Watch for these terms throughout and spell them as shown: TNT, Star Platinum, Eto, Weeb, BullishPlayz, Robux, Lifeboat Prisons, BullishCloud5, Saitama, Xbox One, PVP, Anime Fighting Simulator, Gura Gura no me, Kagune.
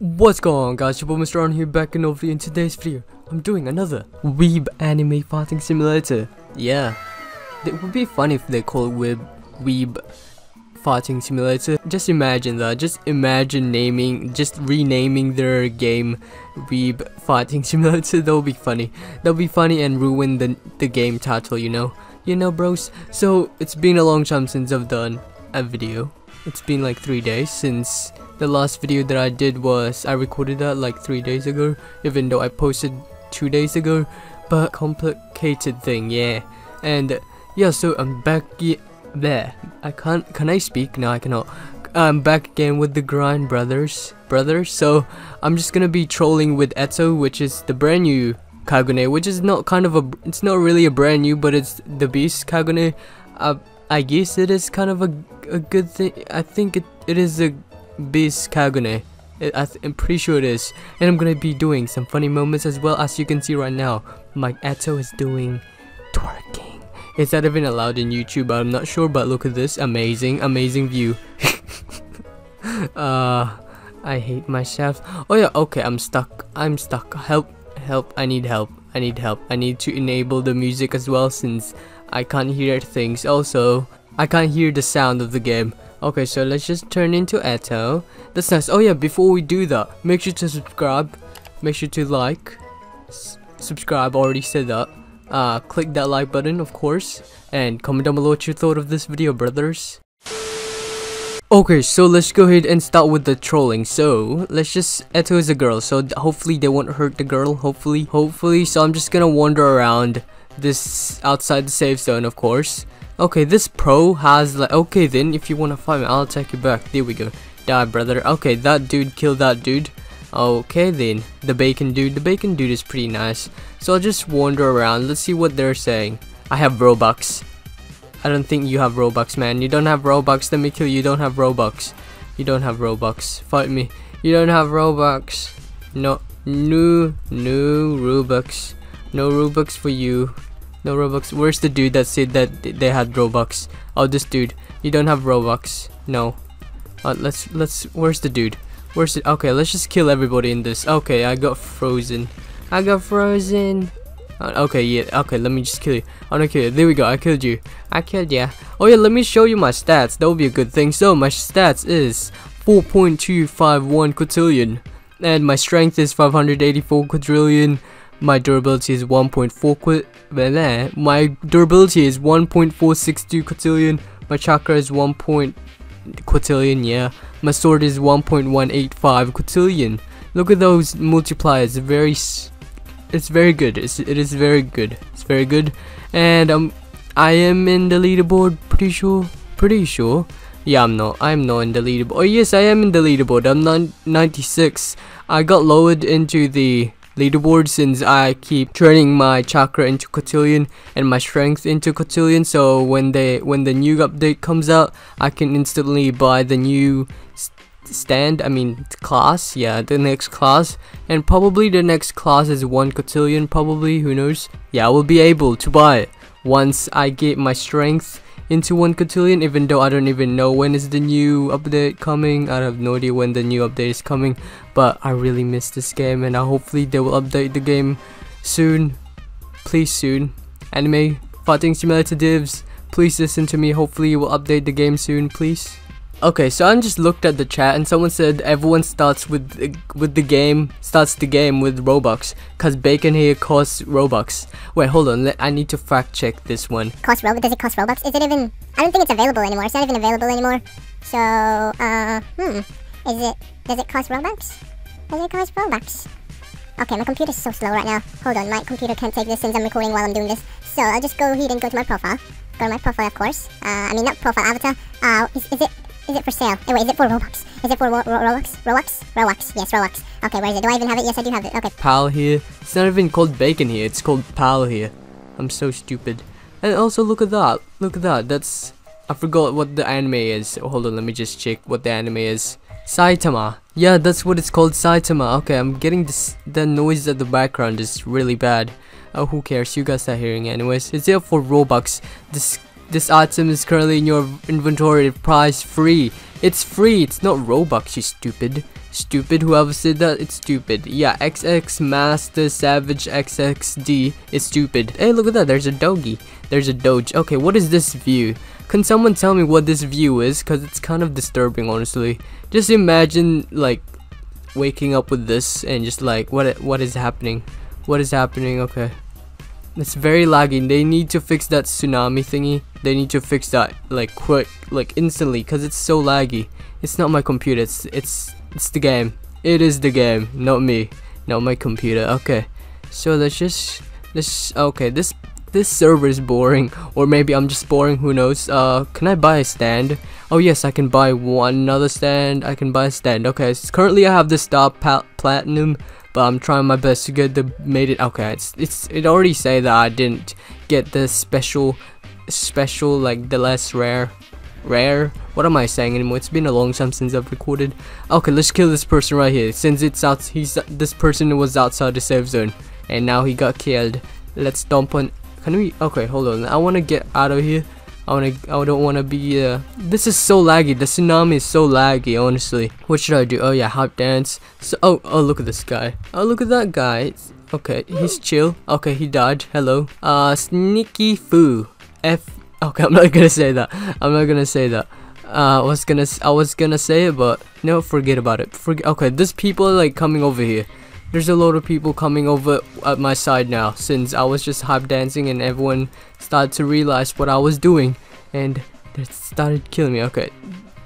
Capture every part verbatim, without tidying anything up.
What's going on, guys? Your boy Mister Ron here, back and over. In today's video, I'm doing another Weeb Anime Fighting Simulator. Yeah, it would be funny if they call it Weeb Weeb Fighting Simulator. Just imagine that. Just imagine naming, just renaming their game Weeb Fighting Simulator. That would be funny. That would be funny and ruin the the game title. You know, you know, bros. So it's been a long time since I've done a video. It's been like three days since the last video that I did was, I recorded that like three days ago, even though I posted two days ago, but complicated thing, yeah. And yeah, so I'm back there. I can't, can I speak? No, I cannot. I'm back again with the grind, brothers, brothers. So I'm just gonna be trolling with Eto, which is the brand new Kagune, which is not kind of a, it's not really a brand new, but it's the beast Kagune. Uh, I guess it is kind of a, a good thing. I think it, it is a beast Kagune. It, I I'm pretty sure it is. And I'm gonna be doing some funny moments as well, as you can see right now. My Eto is doing twerking. Is that even allowed in YouTube? I'm not sure, but look at this. Amazing, amazing view. uh, I hate myself. Oh yeah, okay, I'm stuck. I'm stuck. Help, help, I need help. I need help. I need to enable the music as well, since I can't hear things. Also, I can't hear the sound of the game. Okay, so let's just turn into Eto. That's nice. Oh yeah, before we do that, make sure to subscribe. Make sure to like. S subscribe, already said that. Uh, click that like button, of course. And comment down below what you thought of this video, brothers. Okay, so let's go ahead and start with the trolling. So let's just, Eto is a girl, so hopefully they won't hurt the girl. Hopefully, hopefully. So I'm just gonna wander around this outside the safe zone, of course. Okay, this pro has like, okay then, if you want to fight me, I'll take you back. There we go. Die, brother. Okay, that dude killed that dude. Okay then, the bacon dude. The bacon dude is pretty nice. So I'll just wander around. Let's see what they're saying. I have Robux. I don't think you have Robux, man. You don't have Robux. Let me kill you. You don't have Robux. You don't have Robux. Fight me. You don't have Robux. No, no, no Robux. No Robux for you. No Robux. Where's the dude that said that they had Robux? Oh, this dude. You don't have Robux. No. Uh, let's let's. Where's the dude? Where's it? Okay, let's just kill everybody in this. Okay, I got frozen. I got frozen. Uh, okay, yeah. Okay, let me just kill you. I don't kill you. There we go. I killed you. I killed ya. Oh yeah. Let me show you my stats. That would be a good thing. So my stats is four point two five one quadrillion, and my strength is five hundred eighty-four quadrillion. My durability is one point four. My durability is one point four six two quadrillion. My chakra is one point quadrillion. Yeah. My sword is one point one eight five quadrillion. Look at those multipliers. Very, it's very good. It's, it is very good. It's very good. And um, I am in the leaderboard. Pretty sure. Pretty sure. Yeah, I'm not. I'm not in the leaderboard. Oh yes, I am in the leaderboard. I'm ninety-six. I got lowered into the leaderboard since I keep turning my chakra into quadrillion and my strength into quadrillion, so when they when the new update comes out, I can instantly buy the new stand I mean class. Yeah, the next class, and probably the next class is one quadrillion, probably, who knows. Yeah, I will be able to buy it once I get my strength into one quadrillion, even though I don't even know when is the new update coming. I have no idea when the new update is coming, but I really miss this game, and I hopefully they will update the game soon. Please soon. Anime Fighting Simulator divs, please listen to me. Hopefully you will update the game soon, please. Okay, so I just looked at the chat and someone said everyone starts with the, with the game starts the game with Robux, cause bacon here costs Robux. Wait, hold on. Let, I need to fact check this one. Cost Robux? Does it cost Robux? Is it even? I don't think it's available anymore. It's not even available anymore. So, uh, hmm. Is it? Does it cost Robux? Does it cost Robux? Okay, my computer's so slow right now. Hold on, my computer can't take this since I'm recording while I'm doing this. So I'll just go ahead and go to my profile. Go to my profile, of course. Uh, I mean not profile, avatar. Uh, is, is it? Is it for sale? Oh, wait, is it for Robux? Is it for Ro Ro Robux? Robux? Robux. Yes, Robux. Okay, where is it? Do I even have it? Yes, I do have it. Okay. Pal here. It's not even called bacon here. It's called pal here. I'm so stupid. And also, look at that. Look at that. That's... I forgot what the anime is. Oh, hold on, let me just check what the anime is. Saitama. Yeah, that's what it's called, Saitama. Okay, I'm getting this... The noise at the background is really bad. Oh, who cares? You guys are hearing it anyways. It's there for Robux. This... This item is currently in your inventory, price free. It's free, it's not Robux, you stupid. Stupid, whoever said that, it's stupid. Yeah, X X Master Savage X X D is stupid. Hey, look at that, there's a doggy. There's a doge. Okay, what is this view? Can someone tell me what this view is? Because it's kind of disturbing, honestly. Just imagine, like, waking up with this and just like, what what is happening? What is happening? Okay. It's very lagging. They need to fix that tsunami thingy. They need to fix that, like, quick, like, instantly, because it's so laggy. It's not my computer. It's, it's, it's the game. It is the game, not me, not my computer. Okay, so let's just, let's, okay, this, this server is boring, or maybe I'm just boring, who knows. Uh, can I buy a stand? Oh yes, I can buy one another stand. I can buy a stand. Okay, so currently I have the Star Platinum, but I'm trying my best to get the made it. Okay, it's, it's, it already say that I didn't get the special, special, like the less rare, rare. What am I saying anymore? It's been a long time since I've recorded. Okay, let's kill this person right here. Since it's out, he's, this person was outside the safe zone, and now he got killed. Let's dump on. Can we? Okay, hold on. I want to get out of here. I want to. I don't want to be. Uh, this is so laggy. The tsunami is so laggy. Honestly, what should I do? Oh yeah, hop dance. So oh oh, look at this guy. Oh, look at that guy. It's, okay, he's chill. Okay, he died. Hello. Uh, sneaky foo. F. Okay, I'm not gonna say that. I'm not gonna say that. Uh, I was gonna. I was gonna say it, but no. Forget about it. Forget. Okay, there's people are, like, coming over here. There's a lot of people coming over at my side now, since I was just hype dancing and everyone started to realize what I was doing, and they started killing me. Okay,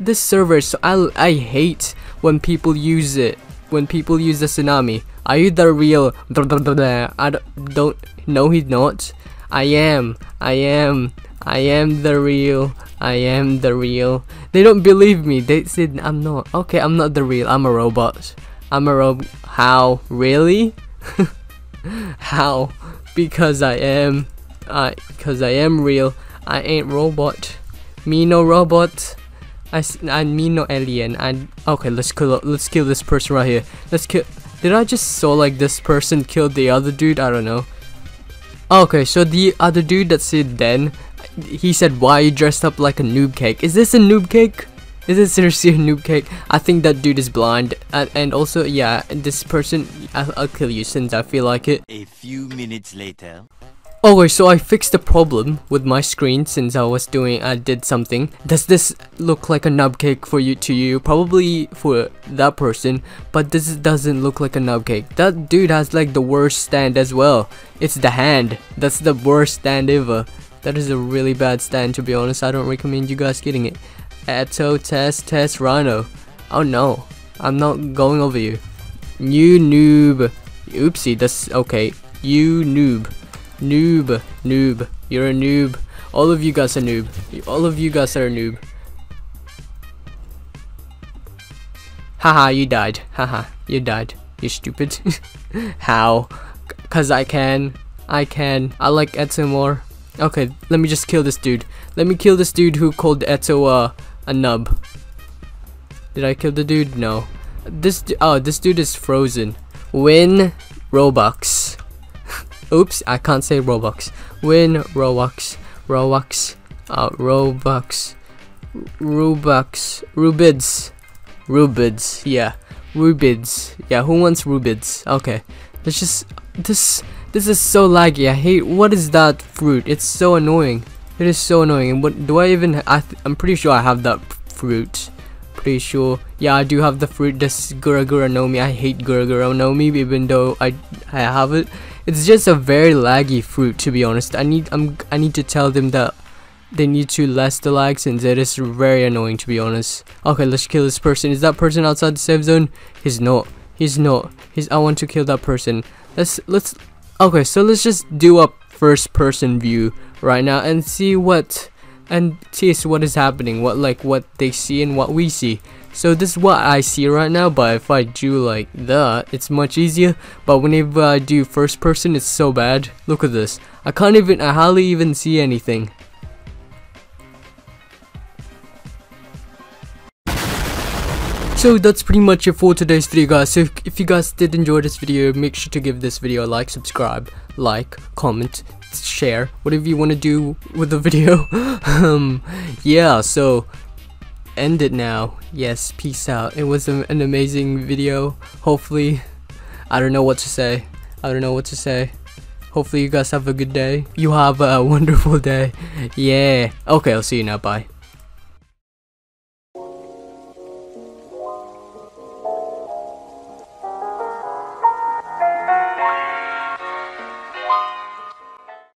this server, so I, I hate when people use it, when people use the tsunami. Are you the real? I don't, don't no, he's not. I am, I am, I am the real, I am the real. They don't believe me, they said I'm not. Okay, I'm not the real, I'm a robot. I'm a rob- how? Really? How? Because I am, I, because I am real. I ain't robot. Me no robot. I, I me no alien. I, okay, let's kill, let's kill this person right here. Let's kill, did I just saw like this person killed the other dude? I don't know. Okay, so the other dude that said then, he said, why are you dressed up like a noob cake? Is this a noob cake? Is it seriously a noob cake? I think that dude is blind, and, and also, yeah, this person, I'll, I'll kill you since I feel like it. A few minutes later. Okay, so I fixed the problem with my screen since I was doing, I did something. Does this look like a noob cake for you to you? Probably for that person, but this doesn't look like a noob cake. That dude has like the worst stand as well. It's the hand. That's the worst stand ever. That is a really bad stand, to be honest. I don't recommend you guys getting it. Eto test test rhino. Oh no, I'm not going over you. You noob. Oopsie, that's okay. You noob. Noob. Noob. You're a noob. All of you guys are noob. All of you guys are a noob. Haha, you died. Haha, you died. You stupid. How? Cause I can. I can. I like Eto more. Okay, let me just kill this dude. Let me kill this dude who called Eto uh, a nub. Did I kill the dude? No. This oh, this dude is frozen. Win Robux. Oops, I can't say Robux. Win Robux. Robux. Uh, Robux. Robux. Rubids. Rubids. Yeah. Rubids. Yeah. Who wants rubids? Okay. Let's just this. This is so laggy. I hate. What is that fruit? It's so annoying. It is so annoying. And what do I even? I th I'm pretty sure I have that fruit. Pretty sure. Yeah, I do have the fruit. This Gura Gura no me. I hate Gura Gura no me, even though I I have it. It's just a very laggy fruit, to be honest. I need I'm I need to tell them that they need to less the lag, since it is very annoying, to be honest. Okay, let's kill this person. Is that person outside the safe zone? He's not. He's not. He's. I want to kill that person. Let's let's. Okay, so let's just do a first person view right now and see what and taste what is happening, what like what they see and what we see. So this is what I see right now, but if I do like that, it's much easier. But whenever I do first person, it's so bad. Look at this. I can't even I hardly even see anything. So that's pretty much it for today's video, guys. So if, if you guys did enjoy this video, make sure to give this video a like, subscribe, like, comment, share, whatever you want to do with the video. um yeah, so end it now. Yes, peace out. It was a, an amazing video. Hopefully, I don't know what to say. I don't know what to say. Hopefully you guys have a good day. You have a wonderful day. Yeah. Okay, I'll see you now. Bye.